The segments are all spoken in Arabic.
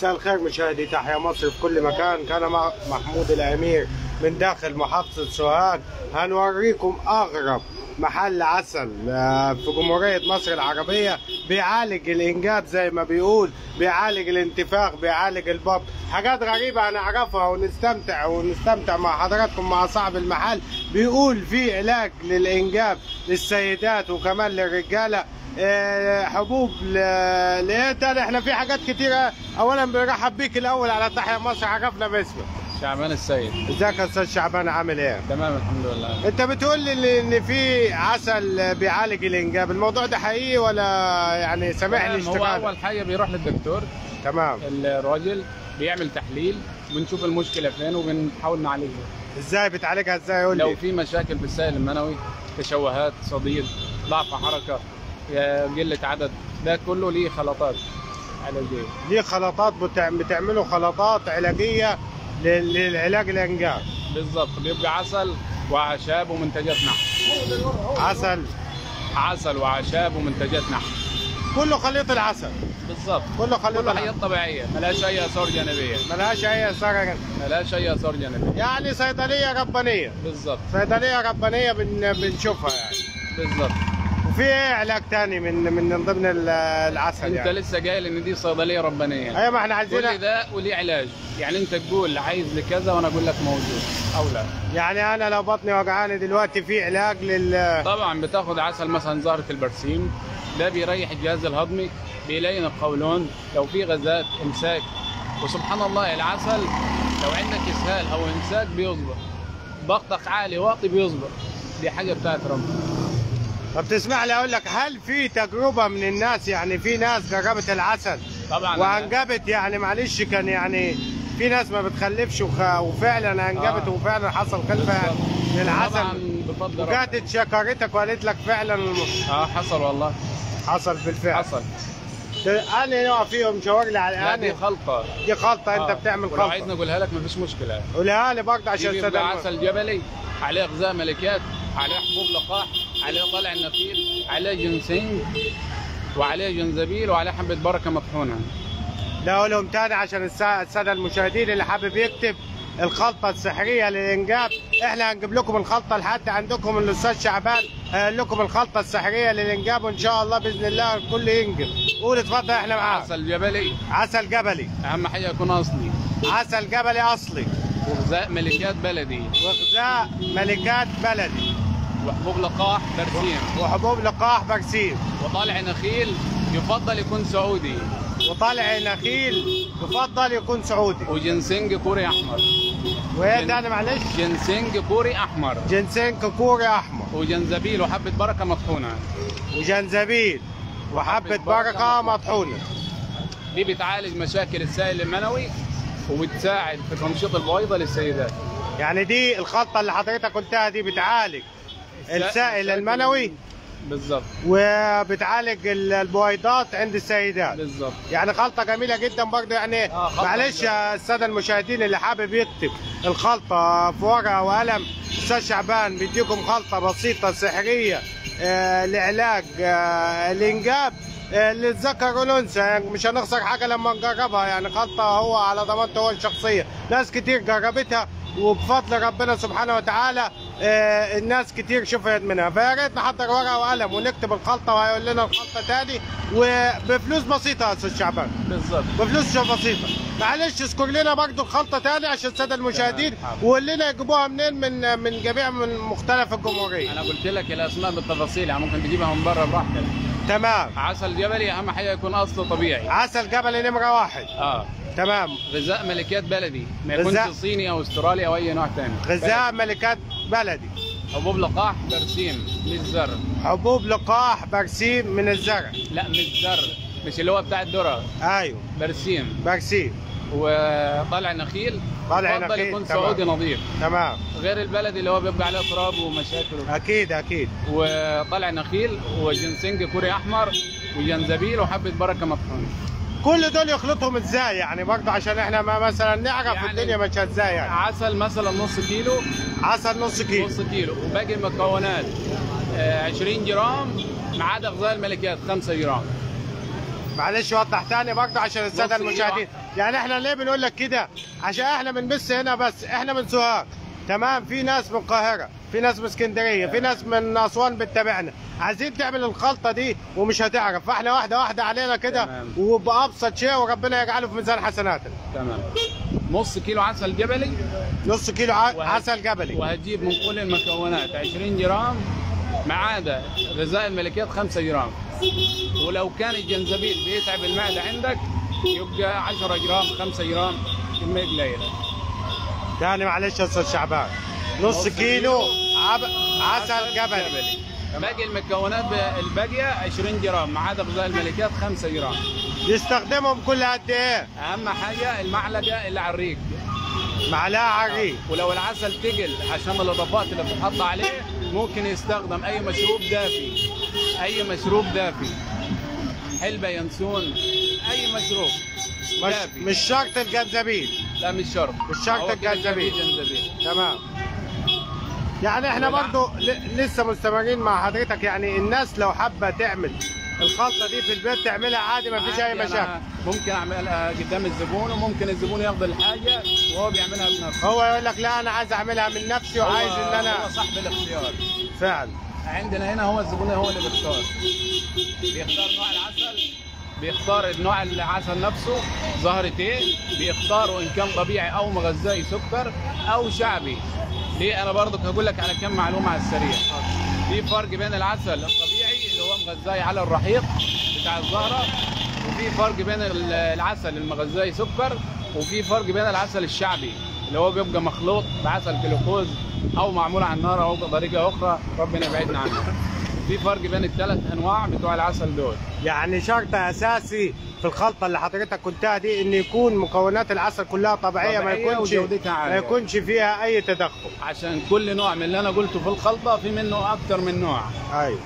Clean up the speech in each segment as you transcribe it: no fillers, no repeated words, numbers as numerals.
مساء الخير مشاهدي تحيا مصر في كل مكان. كان مع محمود الامير من داخل محافظة سوهاج. هنوريكم اغرب محل عسل في جمهورية مصر العربية، بيعالج الانجاب زي ما بيقول، بيعالج الانتفاخ، بيعالج البطن، حاجات غريبة هنعرفها ونستمتع مع حضراتكم مع صاحب المحل. بيقول في علاج للانجاب للسيدات وكمان للرجالة، حبوب ليه تاني، احنا في حاجات كتيرة. اولا بنرحب بيك الاول على تحيا مصر، عرفنا باسمك. شعبان السيد. ازيك يا استاذ شعبان، عامل ايه؟ تمام الحمد لله. انت بتقول لي ان في عسل بيعالج الانجاب، الموضوع ده حقيقي ولا يعني سامح لي اشتغال؟ هو اول حاجه بيروح للدكتور، تمام، الراجل بيعمل تحليل بنشوف المشكله فين وبنحاول نعالجها. ازاي بتعالجها ازاي؟ قول لي. لو في مشاكل في السائل المنوي، تشوهات، صديد، ضعف حركه، قله عدد، ده كله ليه خلطات علاجيه. ليه خلطات، بتعملوا خلطات علاجيه للعلاج الانجاب بالظبط. بيبقى عسل واعشاب ومنتجات نحل. عسل واعشاب ومنتجات نحل، كله خليط العسل بالظبط، كله خليط طبيعيه، ملهاش اي اثار جانبيه، ملهاش اي اثار جانبيه، يعني صيدليه ربانيه بالظبط، صيدليه ربانيه بنشوفها يعني بالظبط. وفي ايه علاج تاني من ضمن العسل؟ انت يعني لسه قايل ان دي صيدليه ربانيه. ايوه، ما احنا عايزين كل ده وليه علاج، يعني انت تقول عايز لكذا وانا اقول لك موجود او لا. يعني انا لو بطني وجعاني دلوقتي في علاج طبعا بتاخد عسل مثلا زهره البرسيم، ده بيريح الجهاز الهضمي، بيلين القولون، لو في غازات، امساك. وسبحان الله العسل لو عندك اسهال او امساك بيظبط، ضغطك عالي واطي بيظبط، دي حاجه بتاعت ربنا. طب تسمع لي اقول لك، هل في تجربه من الناس، يعني في ناس جربت العسل طبعا وانجبت؟ يعني معلش كان يعني في ناس ما بتخلفش وفعلا انجبت وفعلا حصل خلفه للعسل، وجاتت شكرتك وقالت لك فعلا حصل والله، حصل بالفعل، حصل. انا نوع فيهم شاور لي على الان. دي خلطه، دي خلطه انت بتعمل خلطه، لو عايزني اقولها لك مفيش مشكله. قولها لي برضه عشان استدعي. عسل جبلي عليه غذاء ملكات، عليه حبوب لقاح، عليه طالع النخيل، عليه جنسينج، وعليه جنزبيل، وعليه حبة بركة مطحونة. لا أقولهم تاني عشان السادة المشاهدين اللي حابب يكتب الخلطة السحرية للإنجاب، إحنا هنجيب لكم الخلطة لحد عندكم. الأستاذ شعبان هيقول لكم الخلطة السحرية للإنجاب، وإن شاء الله بإذن الله الكل ينجب. قول اتفضل، إحنا معاك. عسل جبلي، عسل جبلي، أهم حاجة يكون أصلي، عسل جبلي أصلي، وغذاء ملكات بلدي، وغذاء ملكات بلدي، وحبوب لقاح برسيم، وطالع نخيل يفضل يكون سعودي، وجنسينج كوري احمر. وايه تاني معلش؟ جنسينج كوري احمر، وجنزبيل وحبه بركه مطحونه، دي بتعالج مشاكل السائل المنوي وبتساعد في تنشيط البويضه للسيدات. يعني دي الخلطه اللي حضرتك قلتها دي بتعالج السائل المنوي بالظبط، وبتعالج البويضات عند السيدات بالظبط، يعني خلطه جميله جدا برضه يعني. معلش يا الساده المشاهدين اللي حابب يكتب الخلطه في ورقه وقلم، استاذ شعبان بيديكم خلطه بسيطه سحريه لعلاج الانجاب للذكر والانثى، يعني مش هنخسر حاجه لما نجربها، يعني خلطه هو على ضمانته هو الشخصيه. ناس كتير جربتها وبفضل ربنا سبحانه وتعالى الناس كتير شفت منها، فيا ريت نحضر ورقه وقلم ونكتب الخلطه، وهيقول لنا الخلطه تاني وبفلوس بسيطه يا استاذ شعبان بالظبط، بفلوس بسيطه. معلش اذكر لنا برضه الخلطه تاني عشان الساده المشاهدين، وقول لنا يجيبوها منين من جميع من مختلف الجمهوريه. انا قلت لك الاسماء بالتفاصيل، يعني ممكن تجيبها من بره براحتك. تمام. عسل جبلي اهم حاجه يكون اصله طبيعي، عسل جبلي نمره واحد. تمام. غذاء ملكات بلدي، ما يكونش صيني او استرالي او اي نوع ثاني، غذاء ملكات بلدي. حبوب لقاح برسيم من الزرع، لا من الزرع، مش اللي هو بتاع الذره. ايوه برسيم، وطلع نخيل، يفضل يكون سعودي نظيف، تمام، غير البلدي اللي هو بيبقى عليه تراب ومشاكل اكيد اكيد. وطلع نخيل وجنسنج كوري احمر وجنزبيل وحبه بركه مطحونه، كل دول يخلطهم ازاي يعني برضه عشان احنا ما مثلا نعرف يعني الدنيا ماشيه ازاي؟ يعني عسل مثلا نص كيلو، نص كيلو، وباقي المكونات 20 جرام ما عدا غذاء الملكات 5 جرام. معلش وضح تاني برضه عشان الساده المشاهدين. يعني احنا ليه بنقول لك كده؟ عشان احنا من مصر هنا، بس احنا من سوهاج تمام، في ناس من القاهره، في ناس من اسكندريه، في ناس من اسوان بتتابعنا، عايزين تعمل الخلطه دي ومش هتعرف، فاحنا واحده واحده علينا كده وبابسط شيء وربنا يجعله في ميزان حسناتنا. تمام. نص كيلو عسل جبلي، نص كيلو عسل جبلي، وهتجيب من كل المكونات 20 جرام ما عدا غذاء الملكيات 5 جرام، ولو كان الجنزبيل بيتعب المعده عندك يبقى 10 جرام 5 جرام كميه قليله. يعني معلش يا استاذ شعبان، نص كيلو عسل جبلي، باقي المكونات الباقيه 20 جرام ما عدا غذاء الملكيات 5 جرام. يستخدمهم كل قد ايه؟ اهم حاجه المعلقه اللي على الريق، معلقه على الريق، ولو العسل ثقل عشان الاضافات اللي بتتحط عليه ممكن يستخدم اي مشروب دافي، اي مشروب دافي، حلبه، ينسون، اي مشروب دافي، مش شرط الجنزبيل. لا مش شرط، مش شرط الجنزبيل. تمام. يعني احنا برضه لسه مستمرين مع حضرتك، يعني الناس لو حابه تعمل الخلطه دي في البيت تعملها عادي، ما فيش اي مشاكل، ممكن اعملها قدام الزبون، وممكن الزبون ياخد الحاجه وهو بيعملها بنفسه، هو يقول لك لا انا عايز اعملها من نفسي وعايز ان انا، هو صاحب الاختيار فعلا. عندنا هنا هو الزبون هو اللي بيختار، بيختار نوع العسل، بيختار النوع العسل نفسه زهرة ايه، بيختاره ان كان طبيعي او مغذي سكر او شعبي. ليه؟ انا برضك هقول لك على كم معلومه على السريع. في فرق بين العسل الطبيعي اللي هو مغذي على الرحيق بتاع الزهره، وفي فرق بين العسل المغذي سكر، وفي فرق بين العسل الشعبي اللي هو بيبقى مخلوط بعسل جلوكوز او معمول على النار او بطريقه اخرى ربنا يبعدنا عنها. في فرق بين الثلاث انواع بتوع العسل دول. يعني شرط اساسي في الخلطه اللي حضرتك قلتها دي ان يكون مكونات العسل كلها طبيعيه، ما يكونش فيها اي تدخل، عشان كل نوع من اللي انا قلته في الخلطه في منه اكتر من نوع. ايوه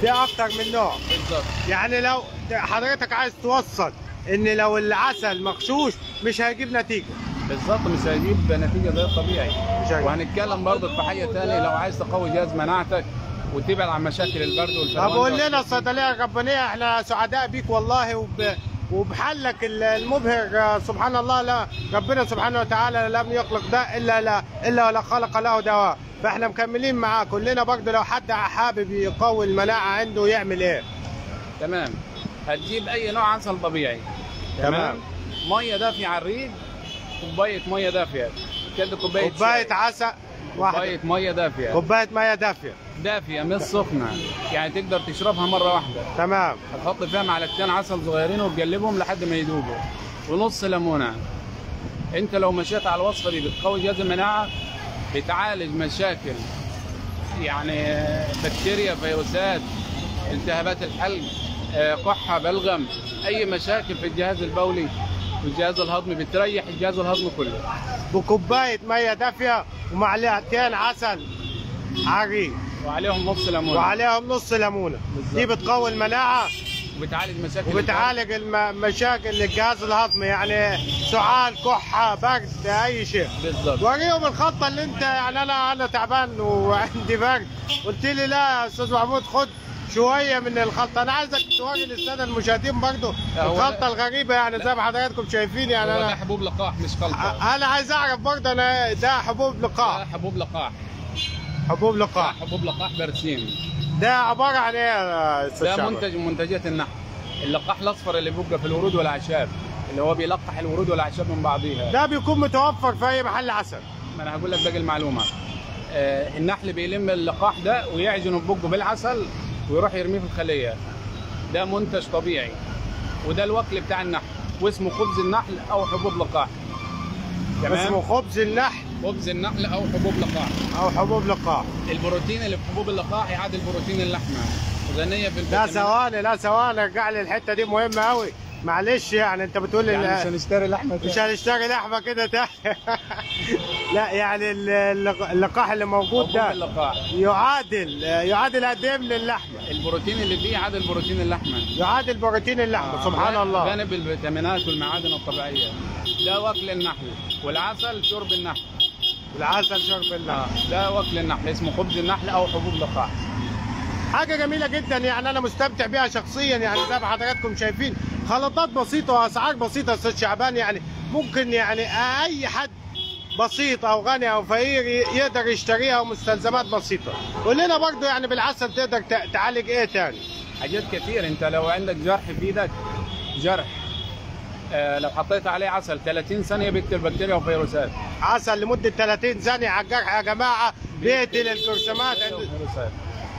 في اكتر من نوع بالظبط. يعني لو حضرتك عايز توصل ان لو العسل مغشوش مش هيجيب نتيجه، بالظبط مش هيجيب نتيجه زي الطبيعي. وهنتكلم برضه في حاجه ثانيه، لو عايز تقوي جهاز مناعتك وتبعد عن مشاكل البرد والفراغ. طب قول لنا الصيدليه الربانيه، احنا سعداء بيك والله وبحلك المبهر سبحان الله. لا ربنا سبحانه وتعالى لم يخلق ده الا خلق له دواء، فاحنا مكملين معاه كلنا برضه. لو حد حابب يقوي المناعه عنده يعمل ايه؟ تمام. هتجيب اي نوع عسل طبيعي، تمام، ميه دافيه على الريق، كوبايه ميه دافيه، كده كوبايه عسل، كوبايه ميه دافيه، كوبايه ميه دافيه، دافيه مش سخنه، يعني تقدر تشربها مره واحده. تمام. هتحط فيها معلقتين عسل صغيرين وتقلبهم لحد ما يدوبوا، ونص ليمونه. انت لو مشيت على الوصفه دي بتقوي جهاز المناعه، بتعالج مشاكل يعني بكتيريا، فيروسات، التهابات الحلق، قحه، بلغم، اي مشاكل في الجهاز البولي والجهاز الهضمي، بتريح الجهاز الهضمي كله. وكوبايه ميه دافيه ومعلقتين عسل عريق وعليهم نص ليمونه، دي بتقوي المناعه وبتعالج مشاكل الجهاز الهضمي، يعني سعال، كحه، برد، اي شيء. بالظبط. وريهم الخطه اللي انت، يعني انا تعبان وعندي برد، قلت لي لا يا استاذ محمود خد شويه من الخلطه، انا عايزك توري للساده المشاهدين برضه الخلطه الغريبه، يعني زي ما حضراتكم شايفين، يعني انا ده حبوب لقاح مش خلطه، انا عايز اعرف برضه انا ده حبوب لقاح. ده حبوب لقاح، برسيم. ده عباره عن ايه يا استاذ شعبان؟ ده منتج من منتجات النحل، اللقاح الاصفر اللي بيبقى في الورود والاعشاب، اللي هو بيلقح الورود والاعشاب من بعضيها. ده بيكون متوفر في اي محل عسل. ما انا هقول لك باقي المعلومه. النحل بيلم اللقاح ده ويعجنه في بقه بالعسل ويروح يرميه في الخليه. ده منتج طبيعي، وده الوكل بتاع النحل، واسمه خبز النحل او حبوب لقاح. تمام. اسمه خبز النحل، او حبوب لقاح، البروتين اللي في حبوب اللقاح يعادل بروتين اللحمه، غنيه بالفيتامين. لا ثواني، ارجع لي الحته دي مهمه قوي، معلش. يعني انت بتقول يعني مش هنشتري لحمه، كده تاني. لا يعني اللقاح اللي موجود ده يعادل قد ايه من اللحمه؟ البروتين اللي فيه يعادل بروتين اللحمه، سبحان الله، جانب الفيتامينات والمعادن الطبيعيه. ده وكل النحل، والعسل شرب النحل، ده وكل النحل، اسمه خبز النحل او حبوب لقاح. حاجه جميله جدا، يعني انا مستمتع بيها شخصيا، يعني زي ما حضراتكم شايفين خلطات بسيطه واسعار بسيطه يا استاذ شعبان، يعني ممكن يعني اي حد بسيط او غني او فقير يقدر يشتريها، ومستلزمات بسيطه. قول لنا برضه يعني بالعسل تقدر تعالج ايه تاني؟ حاجات كتير، انت لو عندك جرح في ايدك، جرح لو حطيت عليه عسل 30 ثانيه بيقتل بكتيريا وفيروسات. عسل لمده 30 ثانيه على الجرح يا جماعه، بيقتل الجرثومات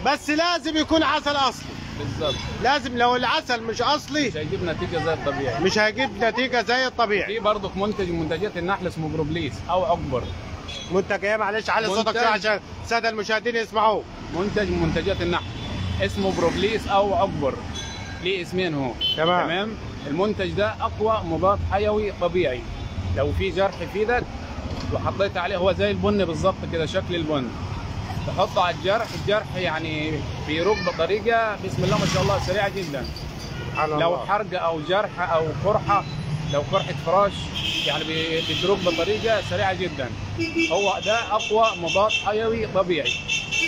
بس لازم يكون عسل اصلي. بالظبط، لازم، لو العسل مش اصلي مش هيجيب نتيجه زي الطبيعي، مش هيجيب نتيجه زي الطبيعي. في برضه منتج من منتجات النحل اسمه بروبليس او عقبر، منتج ايه؟ معلش علي صوتك شويه عشان الساده المشاهدين يسمعوه. منتج من منتجات النحل اسمه بروبليس او عقبر، ليه اسمين هو. تمام. المنتج ده اقوى مضاد حيوي طبيعي، لو في جرح في ايدك وحطيت عليه، هو زي البن بالظبط كده، شكل البن، تحطه على الجرح، الجرح يعني بيروق بطريقه بسم الله ما شاء الله سريعه جدا. لو حرق او جرح او قرحه، لو قرحه فراش، يعني بيروق بطريقه سريعه جدا. هو ده اقوى مضاد حيوي طبيعي،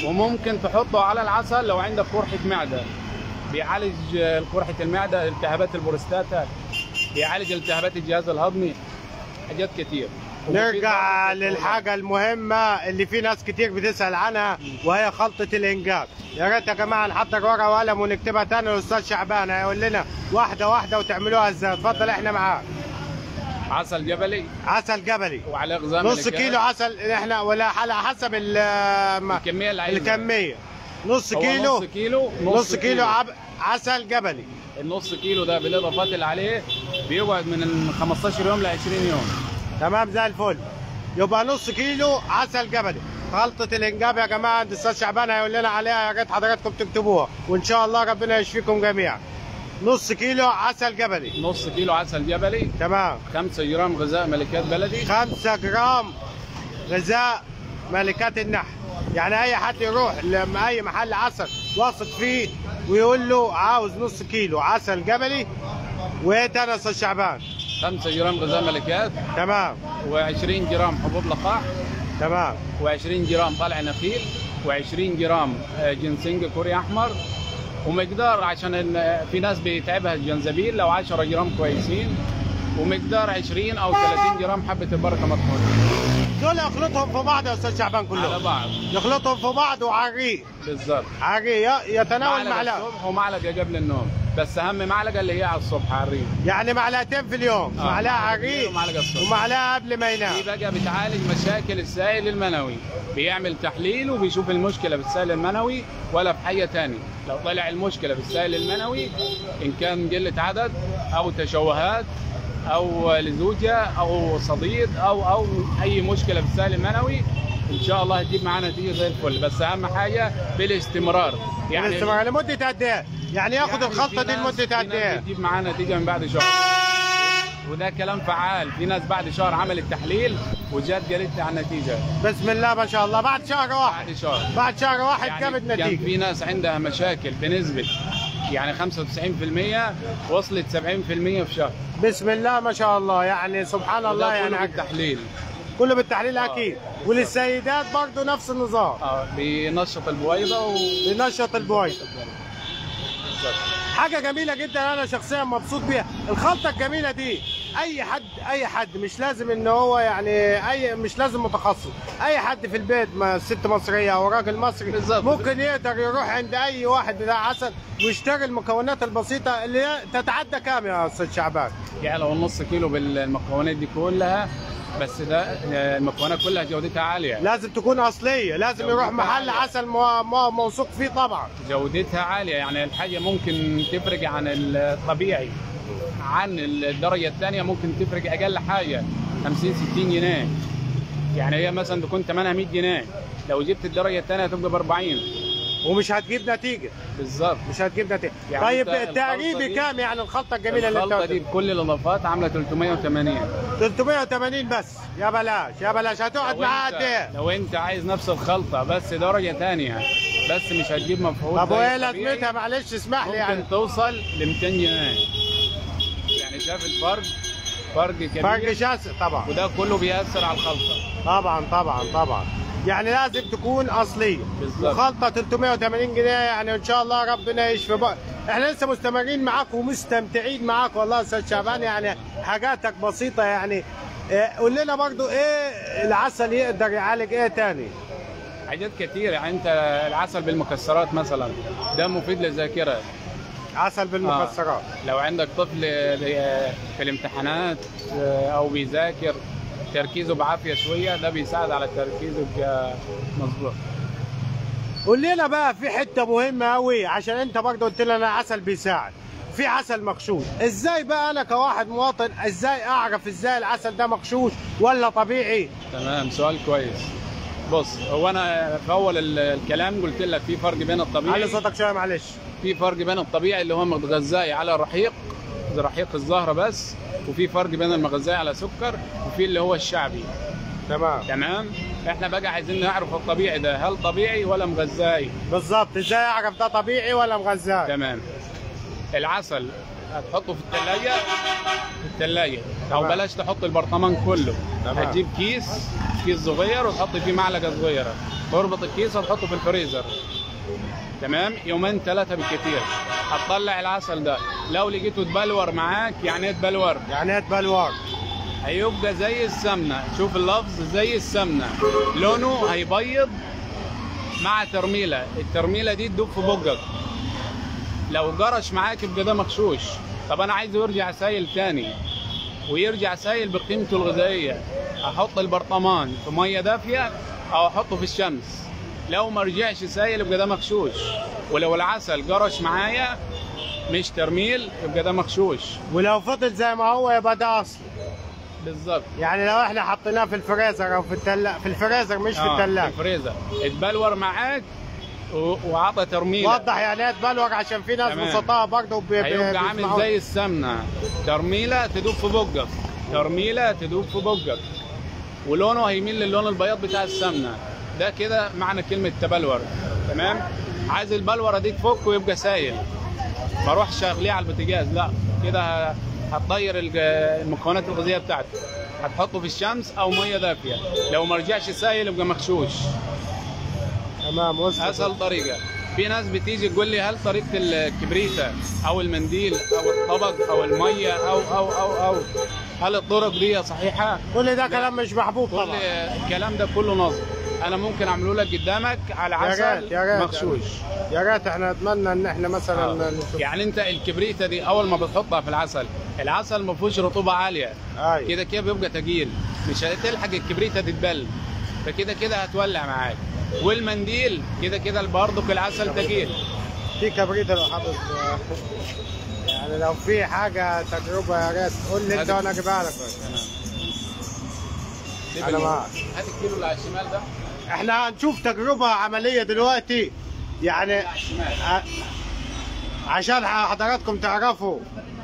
وممكن تحطه على العسل لو عندك قرحه معده، بيعالج قرحه المعده، التهابات البروستاتا، بيعالج التهابات الجهاز الهضمي، حاجات كتير. نرجع للحاجة المهمة اللي في ناس كتير بتسأل عنها، وهي خلطة الإنجاب. يا ريت يا جماعة نحضر ورقة وقلم ونكتبها تاني، الأستاذ شعبان هيقول لنا واحدة واحدة وتعملوها إزاي. اتفضل إحنا معاك. عسل جبلي، عسل جبلي وعلى زمن نص كيلو عسل، إحنا ولا حلقة حسب الكمية اللي عايزها، الكمية نص كيلو، نص كيلو عسل جبلي. النص كيلو ده بالإضافات اللي عليه بيقعد من 15 يوم ل 20 يوم. تمام زي الفل، يبقى نص كيلو عسل جبلي. خلطة الإنجاب يا جماعة الأستاذ شعبان هيقول لنا عليها، يا ريت حضراتكم تكتبوها وإن شاء الله ربنا يشفيكم جميعا. نص كيلو عسل جبلي، نص كيلو عسل جبلي، تمام. 5 جرام غذاء ملكات بلدي، 5 جرام غذاء ملكات النحل. يعني أي حد يروح لأي محل عسل واثق فيه ويقول له عاوز نص كيلو عسل جبلي، وإيه تاني يا أستاذ شعبان؟ 5 جرام غذاء ملكات، تمام، و20 جرام حبوب لقاح، تمام، و20 جرام طلع نخيل، و20 جرام جنسينج كوري احمر، ومقدار عشان في ناس بيتعبها الجنزبيل، لو 10 جرام كويسين، ومقدار 20 او 30 جرام حبة بركة مطحونة. دول يخلطهم في بعض يا استاذ شعبان كلهم على بعض، يخلطهم في بعض وعلى الريق. بالظبط، على الريق، يتناول معلقة الصبح ومعلقة قبل النوم، بس اهم معلقه اللي هي على الصبح، على الريق، يعني معلقتين في اليوم، معلقه على الريق ومعلقه قبل ما ينام. دي بقى بتعالج مشاكل السائل المنوي، بيعمل تحليل وبيشوف المشكله في السائل المنوي ولا في حاجه ثانيه. لو طلع المشكله في السائل المنوي، ان كان قله عدد او تشوهات او لزوجه او صديد او اي مشكله في السائل المنوي، ان شاء الله هتجيب معانا نتيجه زي الفل. بس اهم حاجه بالاستمرار، يعني بالاستمرار لمده قد ايه؟ يعني ياخد الخلطه دي لمده قد ايه؟ بتجيب معانا نتيجه من بعد شهر، وده كلام فعال. في ناس بعد شهر عملت تحليل وجات قالت على النتيجه، بسم الله ما شاء الله، بعد شهر واحد، بعد شهر واحد يعني جابت نتيجه. كان في ناس عندها مشاكل بنسبه يعني 95%، وصلت 70% في شهر، بسم الله ما شاء الله، يعني سبحان الله. يعني على التحليل، كله بالتحليل اكيد. وللسيدات برضه نفس النظام، بينشط البويضه بينشط البويضه. حاجه جميله جدا، انا شخصيا مبسوط بيها الخلطه الجميله دي. اي حد مش لازم ان هو يعني مش لازم متخصص، اي حد في البيت، ما ست مصريه او راجل مصري، ممكن يقدر يروح عند اي واحد بتاع عسل ويشتري المكونات البسيطه اللي تتعدى كام يا استاذ شعبان؟ يعني لو النص كيلو بالمكونات دي كلها، بس ده المكونات كلها جودتها عاليه، لازم تكون اصليه، لازم يروح محل عسل موثوق فيه طبعا، جودتها عاليه. يعني الحاجه ممكن تفرق عن الطبيعي، عن الدرجه الثانيه ممكن تفرق اقل حاجه 50 60 جنيه، يعني هي مثلا تكون ثمنها 100 جنيه، لو جبت الدرجه الثانيه هتبقى ب 40، ومش هتجيب نتيجه. بالظبط، مش هتجيب نتيجه. يعني طيب تقريبا كام يعني الخلطه الجميله اللي انت قلتها دي بكل الاضافات؟ عامله 380 بس. يا بلاش يا بلاش، هتقعد معاها قد ايه؟ لو انت عايز نفس الخلطه بس درجه ثانيه، بس مش هتجيب مفعول. طب وايه لازمتها؟ معلش اسمح لي، يعني ممكن توصل ل 200 جنيه، يعني شايف الفرق؟ فرق كبير، فرق شاسع طبعا، وده كله بيأثر على الخلطه طبعا طبعا طبعا. يعني لازم تكون اصليه، وخلطه 380 جنيه، يعني ان شاء الله ربنا يشفي احنا لسه مستمرين معاكم ومستمتعين معاك والله يا استاذ شعبان، يعني حاجاتك بسيطه يعني. قول لنا برضو ايه العسل يقدر يعالج ايه تاني؟ حاجات كتير يعني، انت العسل بالمكسرات مثلا ده مفيد للذاكره. عسل بالمكسرات لو عندك طفل في الامتحانات او بيذاكر تركيزه بعافيه شويه ده بيساعد على التركيز يبقى مظبوط. قول لنا بقى في حته مهمه قوي، عشان انت برضه قلت لنا عسل بيساعد، في عسل مغشوش، ازاي بقى انا كواحد مواطن ازاي اعرف ازاي العسل ده مغشوش ولا طبيعي؟ تمام، سؤال كويس. بص، هو انا في اول الكلام قلت لك في فرق بين الطبيعي، علي صوتك شويه معلش، في فرق بين الطبيعي اللي هو متغذاي على رحيق الزهره بس، وفي فرق بين المغذاي على سكر، وفي اللي هو الشعبي. تمام، احنا بقى عايزين نعرف الطبيعي ده هل طبيعي ولا مغذاي بالظبط، ازاي اعرف ده طبيعي ولا مغذاي؟ تمام. العسل هتحطه في الثلاجه، او بلاش تحط البرطمان كله. هتجيب كيس صغير وتحط فيه معلقه صغيره، تربط الكيس وتحطه في الفريزر. تمام، يومين ثلاثه بالكثير هتطلع العسل ده. لو لقيته اتبلور معاك، يعني ايه اتبلور؟ يعني ايه اتبلور؟ هيبقى زي السمنه، شوف اللفظ زي السمنه، لونه هيبيض مع ترميله، الترميله دي تدوب في بقك. لو جرش معاك يبقى ده مغشوش. طب انا عايزه يرجع سايل تاني، ويرجع سايل بقيمته الغذائيه، احط البرطمان في ميه دافيه او احطه في الشمس. لو ما رجعش سايل يبقى ده مغشوش. ولو العسل جرش معايا مش ترميل يبقى ده مغشوش، ولو فضل زي ما هو يبقى ده اصل بالظبط. يعني لو احنا حطيناه في الفريزر او في الفريزر مش في الثلاجه، في الفريزر اتبلور معاك وعطى ترميله. وضح يعني ايه اتبلور عشان في ناس بسطاها برضه هيبقى عامل زي السمنه، ترميله تدوب في بقك، ولونه هيميل للون البياض بتاع السمنه. ده كده معنى كلمه تبلور. تمام، عايز البلوره دي تفك ويبقى سايل، ما اروحش اغليه على البوتاجاز، لا كده هتغير المكونات الغذائيه بتاعته. هتحطه في الشمس او ميه دافيه، لو ما رجعش سايل يبقى مغشوش. تمام، اسهل طريقه. في ناس بتيجي تقول لي هل طريقه الكبريته او المنديل او الطبق او الميه او او او او هل الطرق دي صحيحه؟ كل ده كلام مش محبوب طبعا، كل الكلام ده كله نظر. انا ممكن اعمله لك قدامك على عسل مغشوش. يا ريت، احنا نتمنى ان احنا مثلا يعني انت الكبريته دي اول ما بتحطها في العسل، العسل ما فيهوش رطوبه عاليه، كده كده بيبقى تقيل، مش هتلحق الكبريته تتبل، فكده كده هتولع معاك. والمنديل كده كده برضه العسل تقيل. في كبريته لو حابب يعني لو في حاجه تجربه يا ريت قول لي انت وانا اجيبها لك. انا معاك، هات الكيلو اللي على الشمال ده. احنا هنشوف تجربه عمليه دلوقتي يعني عشان حضراتكم تعرفوا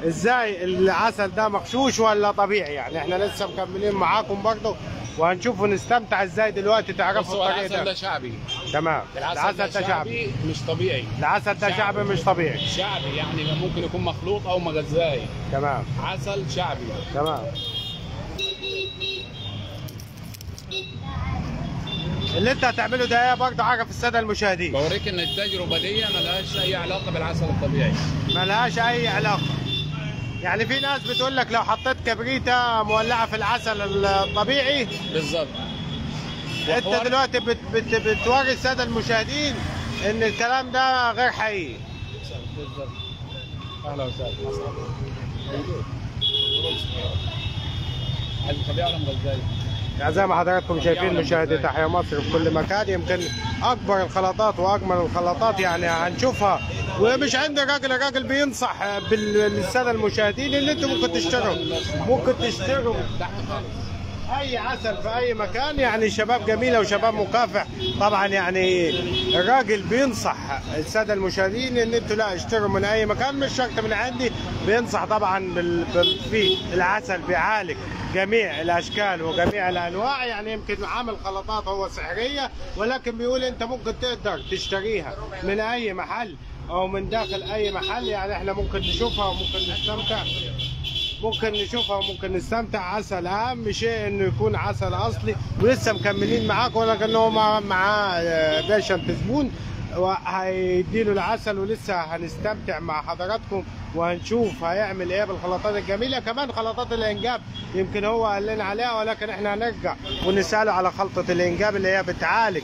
ازاي العسل ده مغشوش ولا طبيعي. يعني احنا لسه مكملين معاكم برضه وهنشوف ونستمتع ازاي دلوقتي تعرفوا الطريقه. العسل ده شعبي. تمام، العسل ده شعبي مش طبيعي. العسل ده شعبي مش طبيعي. شعبي يعني ممكن يكون مخلوط او مغذاي. تمام، عسل شعبي. تمام، اللي انت هتعمله ده ايه برضه؟ عرف الساده المشاهدين، بوريك ان التجربه دي ملهاش اي علاقه بالعسل الطبيعي، ملهاش اي علاقه. يعني في ناس بتقول لك لو حطيت كبريته مولعه في العسل الطبيعي بالظبط. انت دلوقتي بتوري الساده المشاهدين ان الكلام ده غير حقيقي. بالظبط. اهلا وسهلا. عايز طبيعي ولا مغذاي؟ يعني زي ما حضراتكم شايفين مشاهدي تحيا مصر في كل مكان، يمكن اكبر الخلطات واجمل الخلطات يعني هنشوفها. ومش عندي راجل بينصح بالساده المشاهدين ان انتم ممكن تشتروا اي عسل في اي مكان. يعني شباب جميله وشباب مكافح طبعا، يعني الراجل بينصح الساده المشاهدين ان انتم لا اشتروا من اي مكان، مش شرط من عندي. بينصح طبعا في العسل بيعالج جميع الاشكال وجميع الانواع، يعني يمكن عامل خلطات هو سحريه، ولكن بيقول انت ممكن تقدر تشتريها من اي محل او من داخل اي محل. يعني احنا ممكن نشوفها وممكن نستمتع، عسل اهم شيء انه يكون عسل اصلي. ولسه مكملين معاكم، ولكن هو معاه باشا زبون وهيديله العسل، ولسه هنستمتع مع حضراتكم وهنشوف هيعمل ايه بالخلطات الجميله، كمان خلطات الانجاب يمكن هو قال لنا عليها، ولكن احنا هنرجع ونساله على خلطه الانجاب اللي هي بتعالج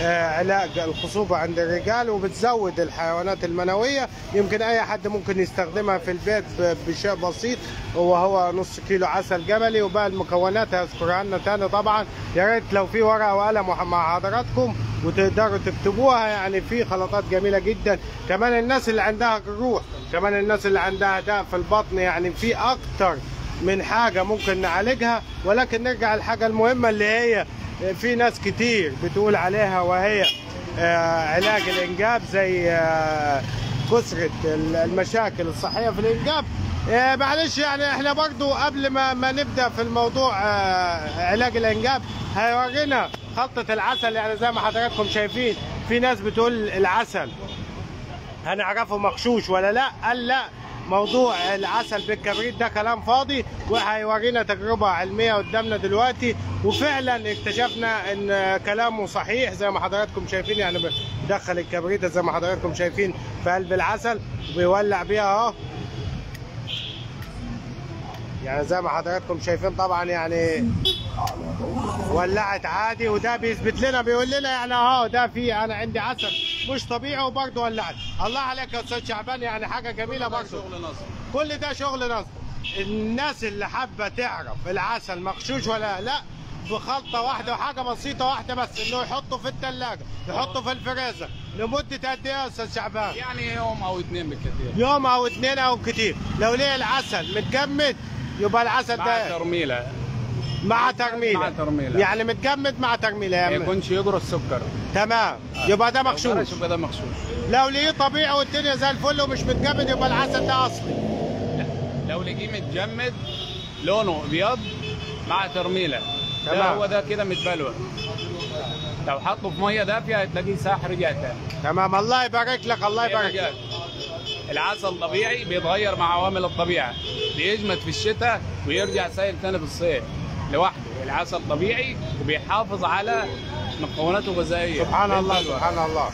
علاج الخصوبه عند الرجال وبتزود الحيوانات المنويه، يمكن اي حد ممكن يستخدمها في البيت بشيء بسيط، وهو نص كيلو عسل جملي، وبقى المكونات هذكرها لنا تاني طبعا. يا ريت لو في ورقه وقلم مع حضراتكم وتقدروا تكتبوها، يعني في خلطات جميله جدا. كمان الناس اللي عندها جروح، كمان الناس اللي عندها داء في البطن، يعني في اكتر من حاجه ممكن نعالجها. ولكن نرجع للحاجه المهمه اللي هي في ناس كتير بتقول عليها، وهي علاج الانجاب، زي كثرة المشاكل الصحية في الانجاب. معلش يعني احنا برضو قبل ما نبدأ في الموضوع علاج الانجاب هيورينا خلطة العسل. يعني زي ما حضراتكم شايفين في ناس بتقول العسل هنعرفه مغشوش ولا لا، قال لا موضوع العسل بالكبريت ده كلام فاضي، وهيورينا تجربة علمية قدامنا دلوقتي، وفعلا اكتشفنا ان كلامه صحيح زي ما حضراتكم شايفين. يعني بدخل الكبريتة زي ما حضراتكم شايفين في قلب العسل وبيولع بيها اهو، يعني زي ما حضراتكم شايفين طبعا، يعني ولعت عادي، وده بيثبت لنا بيقول لنا يعني اهو ده في انا عندي عسل مش طبيعي وبرضه ولعت. الله عليك يا استاذ شعبان، يعني حاجه جميله برضه، كل ده شغل نصب. الناس اللي حابه تعرف العسل مغشوش ولا لا بخلطه واحده وحاجه بسيطه واحده بس، انه يحطه في الثلاجه، يحطه في الفريزر لمده قد ايه يا استاذ شعبان؟ يعني يوم او اتنين بالكتير، يوم او اتنين او كتير. لو ليه العسل متجمد يبقى العسل ده مع ترميله، يعني متجمد مع ترميله، يعني ما يكونش يجرى السكر، تمام، يبقى ده مغشوش. لو ليه طبيعي والدنيا زي الفل ومش متجمد يبقى العسل ده اصلي. لا، لو ليه متجمد لونه ابيض مع ترميله، تمام، ده هو ده كده متبلور. لو حطه في ميه دافيه هتلاقيه ساح رجع تاني، تمام. الله يبارك لك، الله يبارك لك. العسل طبيعي بيتغير مع عوامل الطبيعه، بيجمد في الشتاء ويرجع سائل تاني في الصيف لوحده. العسل طبيعي وبيحافظ على مكوناته الغذائيه. سبحان الله، سبحان الله.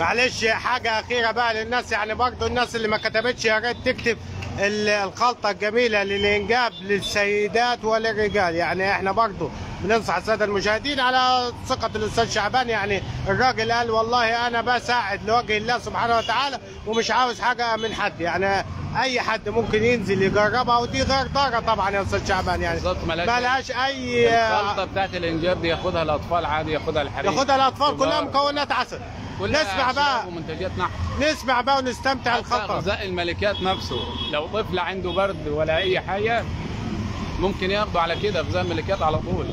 معلش حاجه اخيره بقى للناس، يعني برضه الناس اللي ما كتبتش يا ريت تكتب الخلطه الجميله للانجاب للسيدات وللرجال. يعني احنا برضه بننصح الساده المشاهدين على ثقه الاستاذ شعبان، يعني الراجل قال والله انا بساعد لوجه الله سبحانه وتعالى ومش عاوز حاجه من حد، يعني اي حد ممكن ينزل يجربها، ودي غردره طبعا يا استاذ شعبان، يعني ملهاش اي. الخلطه بتاعت الانجاب دي ياخدها الاطفال عادي، ياخدها الحريم، ياخدها الاطفال، كلها مكونات عسل، كلها نسمع بقى ومنتجات نحت. نسمع بقى ونستمتع الخلطه. غذاء الملكات نفسه، لو طفل عنده برد ولا اي حاجه ممكن ياخده على كده غذاء الملكات على طول،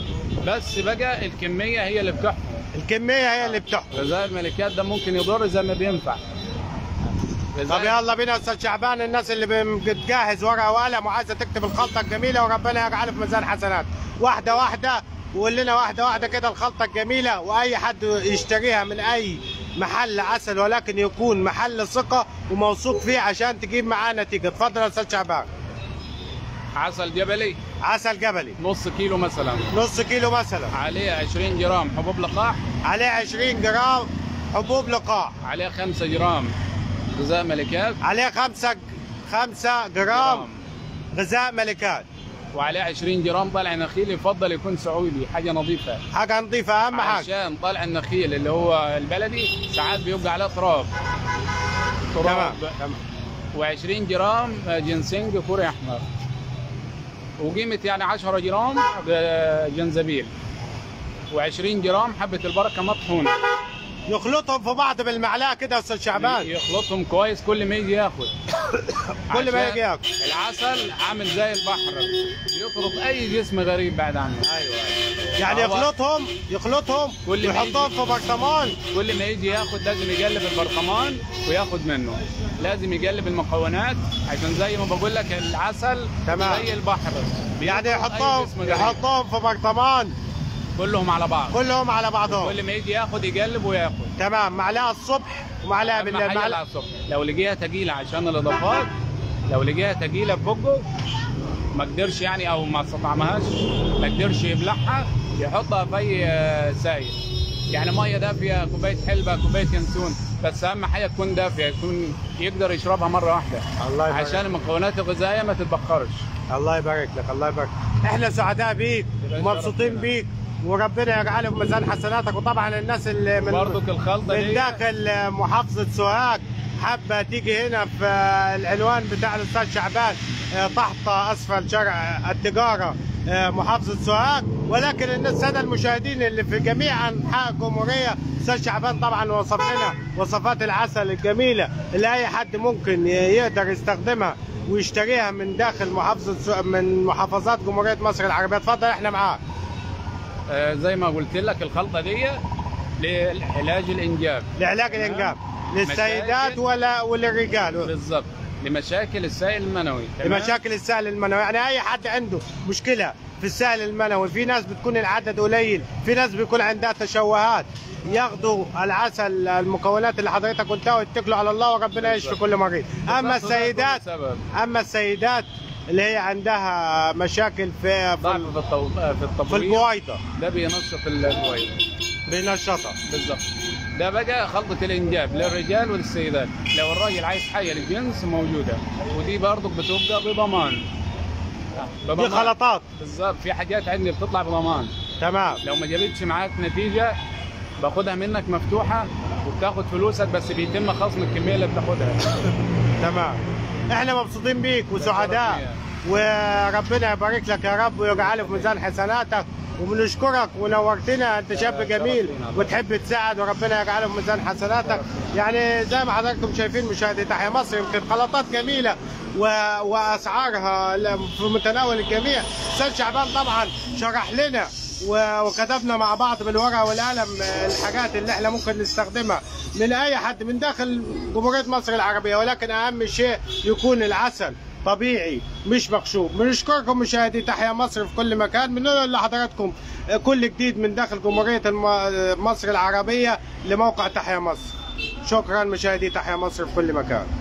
بس بقى الكميه هي اللي بتحكم. الكميه هي اللي بتحكم. غذاء الملكات ده ممكن يضر زي ما بينفع. طب يلا بينا يا استاذ شعبان، الناس اللي بتجهز ورقه وقلم وعايزه تكتب الخلطه الجميله، وربنا يجعله في ميزان حسنات. واحده واحده وقول لنا واحده واحده كده الخلطه الجميله، واي حد يشتريها من اي محل عسل، ولكن يكون محل ثقه وموثوق فيه عشان تجيب معاه نتيجه. اتفضل يا استاذ شعبان. عسل جبلي، عسل جبلي نص كيلو مثلا، نص كيلو مثلا، عليه 20 جرام حبوب لقاح، عليه 20 جرام حبوب لقاح، عليه 5 جرام غذاء ملكات، عليه 5 جرام غذاء ملكات، وعليه 20 جرام طلع نخيل. يفضل يكون سعودي، حاجه نظيفه، حاجه نظيفه اهم حاجه، عشان طلع النخيل اللي هو البلدي ساعات بيبقى عليه تراب. تمام. و20 جرام جنسينج كوري احمر، وقيمه يعني 10 جرام جنزبيل، و20 جرام حبه البركه مطحونه. يخلطهم في بعض بالمعلقه كده يا استاذ شعبان، يخلطهم كويس كل ما يجي ياخد كل ما يجي ياخد. العسل عامل زي البحر بيطرد اي جسم غريب بعد عنه. ايوه، يعني يخلطهم ويحطهم في برطمان، كل ما يجي ياخد لازم يقلب البرطمان وياخد منه، لازم يقلب المكونات عشان زي ما بقول لك العسل تمام زي البحر، يعني يحطهم في برطمان كلهم على بعض، كلهم على بعضهم، كل ما يجي ياخد يقلب وياخد، تمام. معلقه الصبح ومعلقه بالليل. معلقه الصبح لو لقيها ثقيله عشان الاضافات، لو لقيها ثقيله ببقه ما قدرش يعني او ما استطعمهاش ما قدرش يبلعها، يحطها في سايل يعني ميه دافيه، كوبايه حلبه، كوبايه ينسون، بس اهم حاجه تكون دافيه، يكون يقدر يشربها مره واحده. الله يبارك، عشان المكونات الغذائيه ما تتبخرش. الله يبارك لك، الله يبارك. احنا سعداء بيك ومبسوطين بيك، وربنا يجعله في ميزان حسناتك. وطبعا الناس اللي من داخل محافظه سوهاج حابه تيجي هنا في العنوان بتاع الاستاذ شعبان تحت اسفل شارع التجاره محافظه سوهاج، ولكن الساده المشاهدين اللي في جميع انحاء الجمهوريه الاستاذ شعبان طبعا وصف لنا وصفات العسل الجميله اللي اي حد ممكن يقدر يستخدمها ويشتريها من داخل من محافظات جمهوريه مصر العربيه. اتفضل احنا معاك. زي ما قلت لك الخلطه دي لعلاج الانجاب، لعلاج الانجاب للسيدات وللرجال بالظبط، لمشاكل السائل المنوي. لمشاكل السائل المنوي، يعني اي حد عنده مشكله في السائل المنوي، في ناس بتكون العدد قليل، في ناس بيكون عندها تشوهات، ياخدوا العسل المكونات اللي حضرتك قلتها ويتكلوا على الله وربنا يشفي كل مريض. اما السيدات اللي هي عندها مشاكل في البويضه، ده بينشط البويضه، بينشطها بالظبط. ده بقى خلطه الانجاب للرجال وللسيدات، لو الراجل عايز حاجه للجنس موجوده، ودي برضك بتبقى بضمان. دي خلطات بالظبط، في حاجات عندي بتطلع بضمان. تمام، لو ما جابتش معاك نتيجه باخدها منك مفتوحه وبتاخد فلوسك، بس بيتم خصم الكميه اللي بتاخدها. تمام، احنا مبسوطين بيك وسعداء، وربنا يبارك لك يا رب ويجعله في ميزان حسناتك، وبنشكرك ونورتنا. انت شاب جميل وتحب تساعد، وربنا يجعله في ميزان حسناتك. يعني زي ما حضراتكم شايفين مشاهدي تحيا مصر، يمكن خلطات جميله واسعارها في متناول الجميع. استاذ شعبان طبعا شرح لنا وكتبنا مع بعض بالورقه والقلم الحاجات اللي احنا ممكن نستخدمها من اي حد من داخل جمهوريه مصر العربيه، ولكن اهم شيء يكون العسل طبيعي مش مقشوب. بنشكركم مشاهدي تحيا مصر في كل مكان، بنقول لحضراتكم كل جديد من داخل جمهوريه مصر العربيه لموقع تحيا مصر. شكرا مشاهدي تحيا مصر في كل مكان.